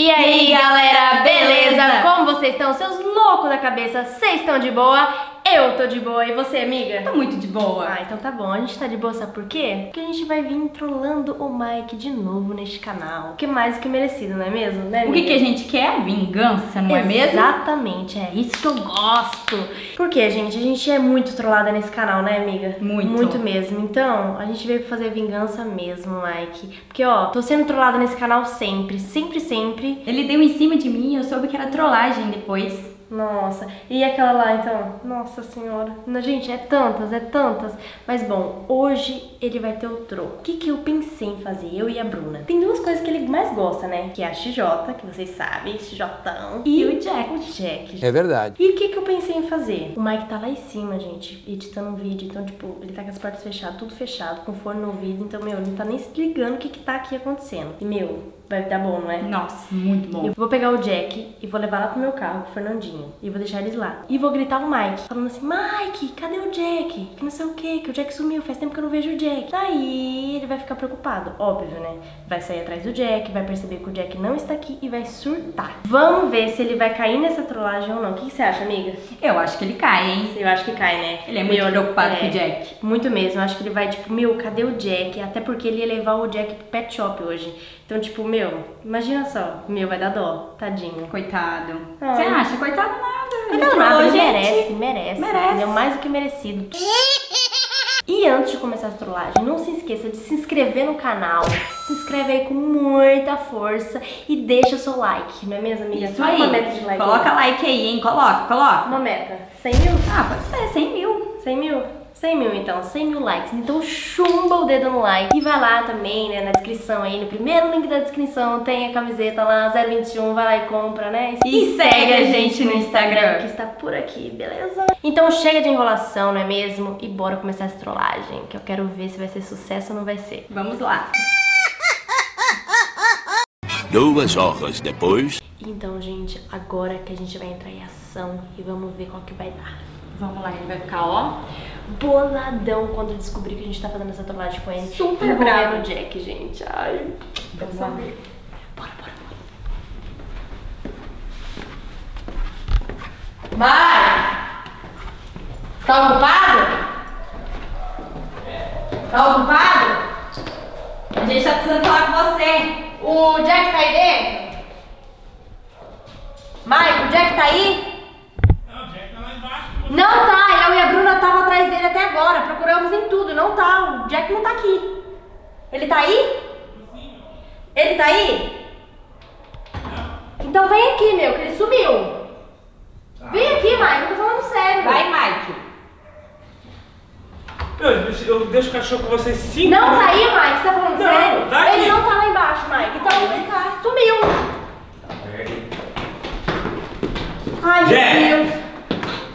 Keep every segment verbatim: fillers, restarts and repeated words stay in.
E aí, galera, beleza? Como vocês estão? Seus loucos da cabeça, vocês estão de boa? Eu tô de boa. E você, amiga? Tô muito de boa. Ah, então tá bom. A gente tá de boa, sabe por quê? Porque a gente vai vir trollando o Mike de novo neste canal. Que mais que merecido, não é mesmo? Né, o que, que a gente quer? Vingança, não é mesmo? Exatamente, é isso que eu gosto. Porque, gente, a gente é muito trollada nesse canal, né, amiga? Muito. Muito mesmo. Então, a gente veio fazer vingança mesmo, Mike. Porque, ó, tô sendo trollada nesse canal sempre, sempre, sempre. Ele deu em cima de mim, eu soube que era trollagem depois. Nossa, e aquela lá então? Nossa senhora. Gente, é tantas, é tantas. Mas bom, hoje ele vai ter o troco. O que que eu pensei em fazer, eu e a Bruna? Tem duas coisas que ele mais gosta, né? Que é a X J, que vocês sabem, X Jão. E, e o Jack. O Jack. É verdade. E o que que eu pensei em fazer? O Mike tá lá em cima, gente, editando um vídeo. Então, tipo, ele tá com as portas fechadas, tudo fechado, com fone no ouvido. Então, meu, ele não tá nem se ligando o que que tá aqui acontecendo. E, meu, vai dar bom, não é? Nossa, muito bom. Eu vou pegar o Jack e vou levar lá pro meu carro, pro Fernandinho. E vou deixar eles lá. E vou gritar o Mike, falando assim: Mike, cadê o Jack? Que não sei o que, que o Jack sumiu, faz tempo que eu não vejo o Jack. Daí ele vai ficar preocupado, óbvio, né? Vai sair atrás do Jack, vai perceber que o Jack não está aqui e vai surtar. Vamos ver se ele vai cair nessa trollagem ou não. O que você acha, amiga? Eu acho que ele cai, hein? Eu acho que cai, né? Ele é muito meu, preocupado é, com o Jack. Muito mesmo, eu acho que ele vai tipo, meu, cadê o Jack? Até porque ele ia levar o Jack pro pet shop hoje. Então, tipo, meu, imagina só. Meu, vai dar dó, tadinho. Coitado. Ai. Você acha? Coitado. Nada, nada, nada, ele merece, merece, merece. Ele é mais do que merecido. E antes de começar a trollagem, não se esqueça de se inscrever no canal. Se inscreve aí com muita força e deixa o seu like, não é mesmo, amiga? Isso aí. Uma meta de like. Coloca like aí, hein? Coloca, coloca. Uma meta. cem mil? Ah, pode ser, cem mil. cem mil? cem mil então, cem mil likes. Então chumba o dedo no like. E vai lá também, né, na descrição aí, no primeiro link da descrição, tem a camiseta lá, zero vinte e um, vai lá e compra, né? E, e segue a gente no Instagram, que está por aqui, beleza? Então chega de enrolação, não é mesmo? E bora começar essa trollagem, que eu quero ver se vai ser sucesso ou não vai ser. Vamos lá. Duas horas depois. Então, gente, agora que a gente vai entrar em ação e vamos ver qual que vai dar. Vamos lá, ele vai ficar, ó, boladão quando descobrir que a gente tá fazendo essa trollagem com ele. Super bravo o Jack, gente. Ai, vamos saber. Bora, bora, bora. Mike! Tá ocupado? Tá ocupado? A gente tá precisando falar com você. O Jack tá aí dentro? Mike, o Jack tá aí? Não tá, eu e a Bruna tava atrás dele até agora, procuramos em tudo, não tá, o Jack não tá aqui. Ele tá aí? Sim. Ele tá aí? Não. Então vem aqui, meu, que ele sumiu. Tá. Vem aqui, Mike, eu tô falando sério. Vai, Mike. Eu, eu deixo o cachorro com vocês sim. Não tá aí, Mike, você tá falando não, sério? Tá ele aqui. Não tá lá embaixo, Mike, então ele tá, sumiu. Tá bem. Ai, Jack. Meu Deus.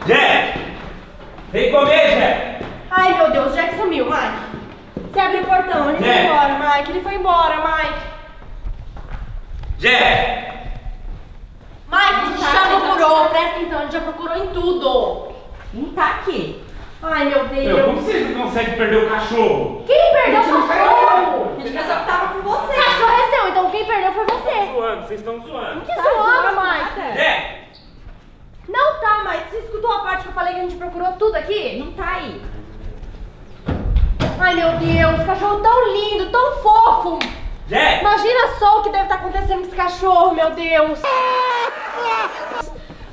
Jack! Vem comer, Jack! Ai, meu Deus, o Jack sumiu, Mike. Você abriu o portão, ele Jack. Foi embora, Mike. Ele foi embora, Mike. Jack! Mike, a gente já, já procurou, presta atenção, a gente já procurou em tudo. Não tá aqui. Ai, meu Deus. Meu, como vocês não conseguem perder o cachorro? Quem perdeu o cachorro? Cachorro? A gente pensou que tava com você. O cachorro é seu, então quem perdeu foi você. Estão zoando, vocês estão zoando. Não que tá zoando, Mike. Jack! Não tá, Mike. Você escutou a parte que eu falei que a gente procurou tudo aqui? Não tá aí. Ai, meu Deus. Cachorro tão lindo, tão fofo. Jack! Imagina só o que deve estar acontecendo com esse cachorro, meu Deus.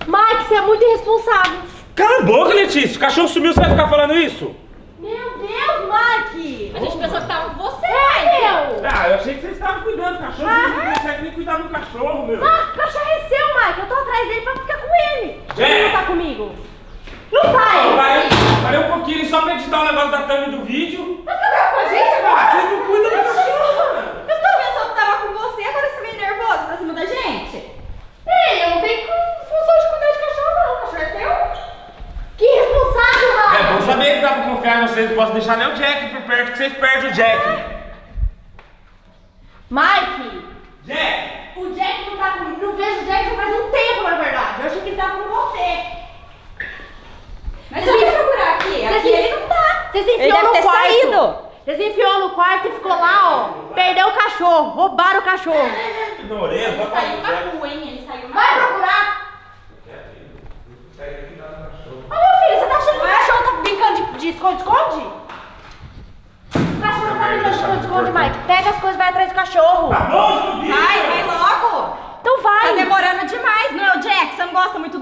Mike, você é muito irresponsável. Cala a boca, Letícia. O cachorro sumiu, você vai ficar falando isso? Meu Deus, Mike. A gente pensou que tava com você, é, meu. Ah, eu achei que vocês estavam cuidando do cachorro. Ah. Vocês não conseguem nem cuidar do cachorro, meu. Ah, o cachorro é seu, Mike. Eu tô atrás dele pra ficar com ele. Jack. Ele não tá comigo? Não vai! Parei, parei um pouquinho só pra editar o negócio da thumb do vídeo. Mas tá com a gente? Ah, vocês não cuidam do cachorro! Eu tô pensando que tava com você, agora você veio nervoso pra cima da gente? Ei, eu não tenho função de cuidar de cachorro não, o cachorro é teu? Que irresponsável, mano! É bom saber que dá pra confiar em vocês, não posso deixar nem o Jack por perto, que vocês perdem o Jack. Mike! Jack! O Jack não tá comigo, não vejo o Jack já faz um tempo, na verdade. Eu achei que ele tava com você. Mas eu vim procurar aqui, aqui ele não tá. Você se enfiou no quarto. Você se enfiou no quarto e ficou lá, ó. Perdeu o cachorro, roubaram o cachorro. Ignorei, vai sair.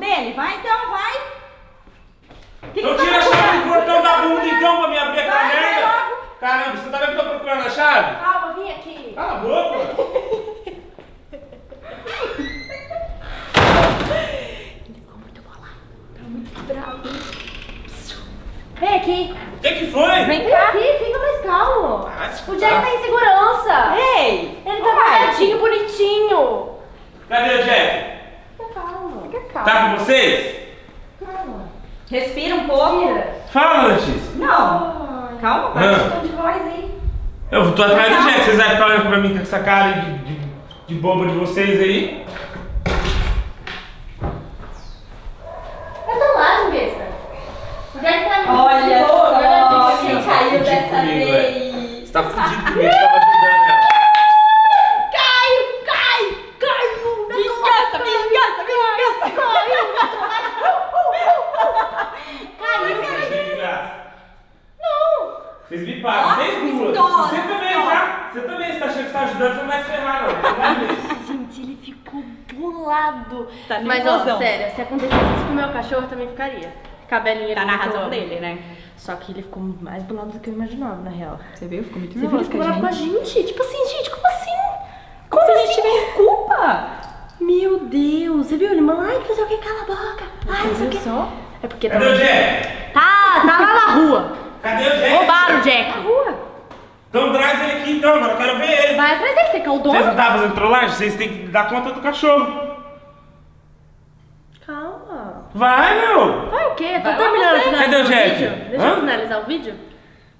nele? Vai então, vai. Que que então tira a chave do portão da bunda então pra me abrir aquela merda. Caramba, você tá vendo que eu tô procurando a chave? Calma, vim aqui. Cala a boca. Vem aqui. O que que foi? Vem cá. Vem aqui, fica mais calmo. Ah, o Jack tá em segurança. Ei. Ele tá guardadinho, bonitinho. Cadê o Jack? Fica calmo. Fica calmo. Tá com vocês? Calma. Respira um pouco. Respira. Fala, Letícia. Não. Ai. Calma, vai ah. um de voz aí. Eu tô atrás do Jack. Vocês vão ficar olhando pra mim com essa cara de, de, de bomba de vocês aí? Olha só, quem caiu dessa vez? Você tá fudido comigo, eu tava ajudando ela. Caiu, cai, caiu. Vingança, vingança, vingança. Caiu, caiu. Não. Vocês me pagam, vocês duas. Você também, tá? Você também, você tá achando que você tá ajudando, você não vai se ferrar, não. Gente, ele ficou bolado. Mas, ó, sério, se acontecesse isso com o meu cachorro, eu também ficaria. Cabelinho tá na razão homem. Dele, né? Só que ele ficou mais bolado do que eu imaginava, na real. Você viu? Ficou muito bolado. Você viu? Ele ficou bolado com a gente. Tipo assim, gente, como assim? Como, como assim? Tivesse culpa? Meu Deus. Você viu? Ele mandou, ai, não sei o que, cala a boca. Ai, não sei o que. Só? É porque cadê tá... o Jack? Tá, tá lá na rua. Cadê o Jack? Roubaram o Jack. Na rua. Então traz ele aqui, então, mano. Eu quero ver ele. Vai atrás dele, você que é o dono. Vocês não estavam fazendo trollagem? Vocês têm que dar conta do cachorro. Calma. Vai, meu. Vai. Eu tô terminando. Cadê o Jack? Deixa Hã? eu finalizar o vídeo.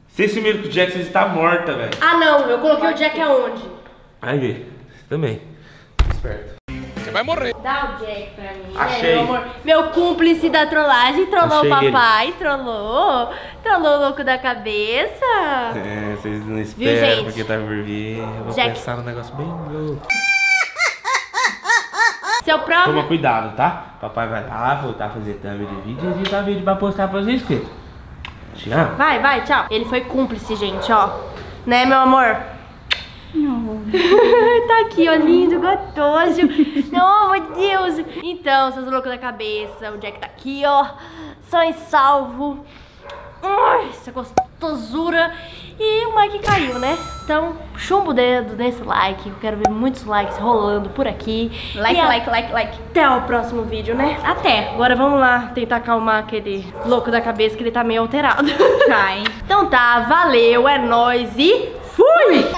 Vocês sumiram com o Jack, você está morta, velho. Ah, não. Eu coloquei o Jack aonde? Aí, você também. Esperto. Você vai morrer. Dá o Jack pra mim. Achei. É, meu amor. Meu cúmplice da trollagem. Trollou Achei o papai, ele. trollou. Trollou o louco da cabeça. É, vocês não esperam, viu, porque tá por vir. Eu vou Jack. pensar num negócio bem louco. Seu próprio... Toma cuidado, tá? Papai vai lá, voltar a fazer thumb de vídeo e editar vídeo pra postar pra vocês. Tchau. Vai, vai, tchau. Ele foi cúmplice, gente, ó. Né, meu amor? Não. Tá aqui, ó, lindo, gostoso. Não, meu Deus. Então, seus loucos da cabeça, o Jack tá aqui, ó. Só em salvo. Ai, essa gostosura. E o Mike caiu, né? Então, chumbo o dedo nesse like. Eu quero ver muitos likes rolando por aqui. Like, a... like, like, like. Até o próximo vídeo, né? Até. Agora vamos lá tentar acalmar aquele louco da cabeça que ele tá meio alterado. Tá, hein? Então tá, valeu, é nóis e fui!